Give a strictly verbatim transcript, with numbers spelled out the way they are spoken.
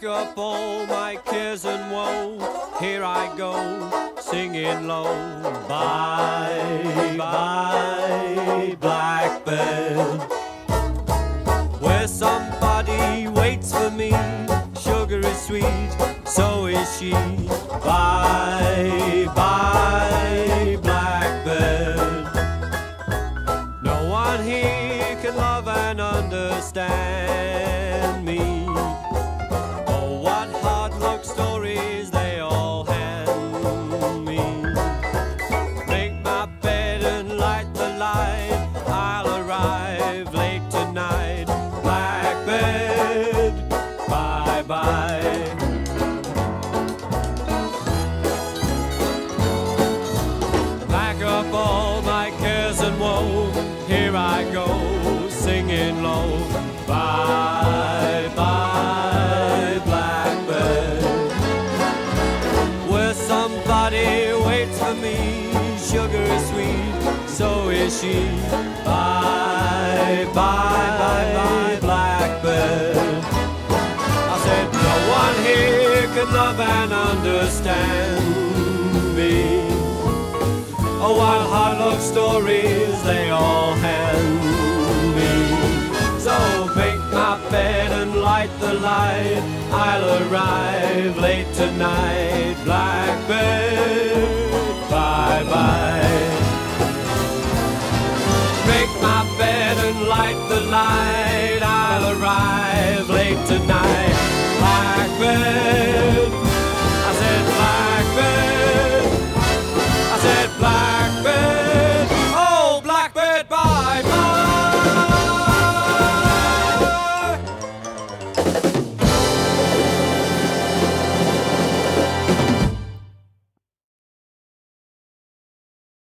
pack up all my cares and woe. Here I go, singing low. Bye, bye, blackbird. Where somebody waits for me, sugar is sweet, so is she. Bye, bye, blackbird. No one here can love and understand me. Oh, what hard luck stories they all hand me. Make my bed and light the light, I'll arrive late tonight. Blackbird, bye-bye. Pack up all my cares and woe. Here I go, singing low. Bye-bye, blackbird. Where somebody waits for me, sugar is sweet, so is she. Bye-bye, bye-bye, blackbird. I said, no one here can love and understand me. Oh, what hard luck stories they all hand me. So make my bed and light the light, I'll arrive late tonight. Blackbird, bye-bye. Make my bed and light the light, I'll arrive late tonight. Blackbird.